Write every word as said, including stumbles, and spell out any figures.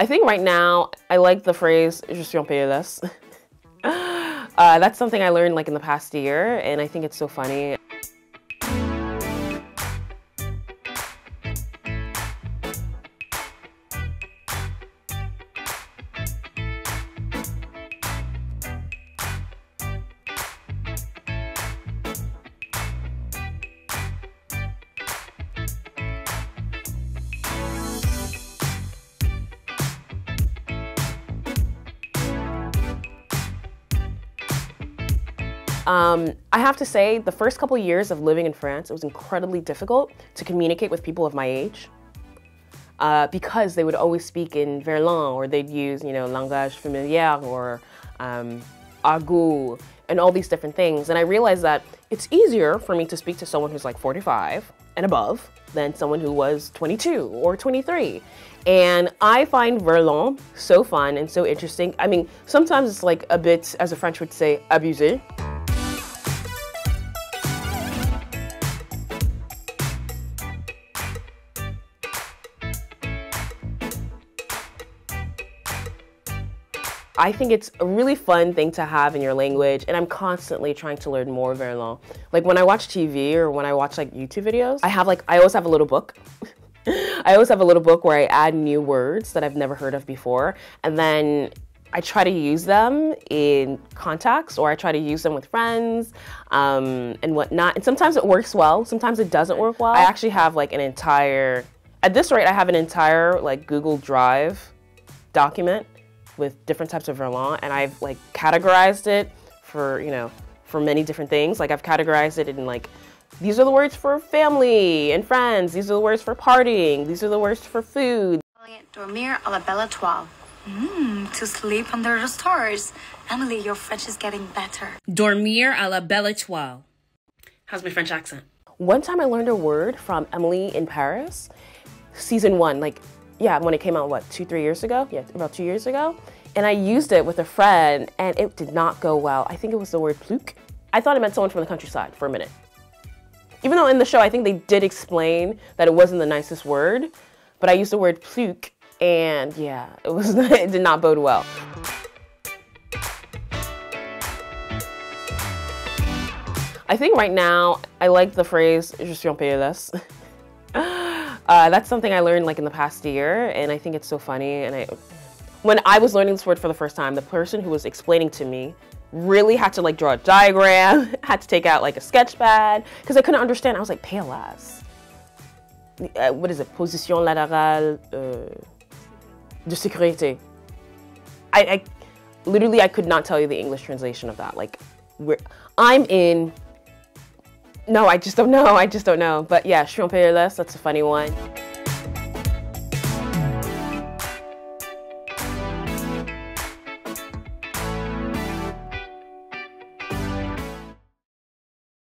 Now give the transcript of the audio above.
I think right now, I like the phrase, je suis en P L S. uh, that's something I learned like in the past year, and I think it's so funny. Um, I have to say, the first couple of years of living in France, it was incredibly difficult to communicate with people of my age uh, because they would always speak in verlan, or they'd use, you know, langage familier or um, argot and all these different things. And I realized that it's easier for me to speak to someone who's like forty-five and above than someone who was twenty-two or twenty-three. And I find verlan so fun and so interesting. I mean, sometimes it's like a bit, as a French would say, abusé. I think it's a really fun thing to have in your language, and I'm constantly trying to learn more verlan. Like when I watch T V or when I watch like YouTube videos, I have like, I always have a little book. I always have a little book where I add new words that I've never heard of before, and then I try to use them in contacts, or I try to use them with friends um, and whatnot. And sometimes it works well, sometimes it doesn't work well. I actually have like an entire, at this rate I have an entire like Google Drive document with different types of verlan, and I've like categorized it for, you know, for many different things. Like I've categorized it in like, these are the words for family and friends, these are the words for partying, these are the words for food. Dormir à la belle étoile. Mm, to sleep under the stars. Emily, your French is getting better. Dormir à la belle étoile. How's my French accent? One time I learned a word from Emily in Paris, season one, like, yeah, when it came out, what, two, three years ago? Yeah, about two years ago. And I used it with a friend, and it did not go well. I think it was the word plouc. I thought it meant someone from the countryside for a minute. Even though in the show, I think they did explain that it wasn't the nicest word, but I used the word plouc, and yeah, it was it did not bode well. I think right now, I like the phrase, je suis en P L S. Uh, that's something I learned like in the past year, and I think it's so funny. And I, when I was learning this word for the first time, the person who was explaining to me really had to like draw a diagram, had to take out like a sketch pad, because I couldn't understand. I was like, P L S. Uh, what is it? Position latérale de sécurité. I, I literally I could not tell you the English translation of that. Like, we're, I'm in. No, I just don't know. I just don't know. But yeah, je suis en P L S, that's a funny one.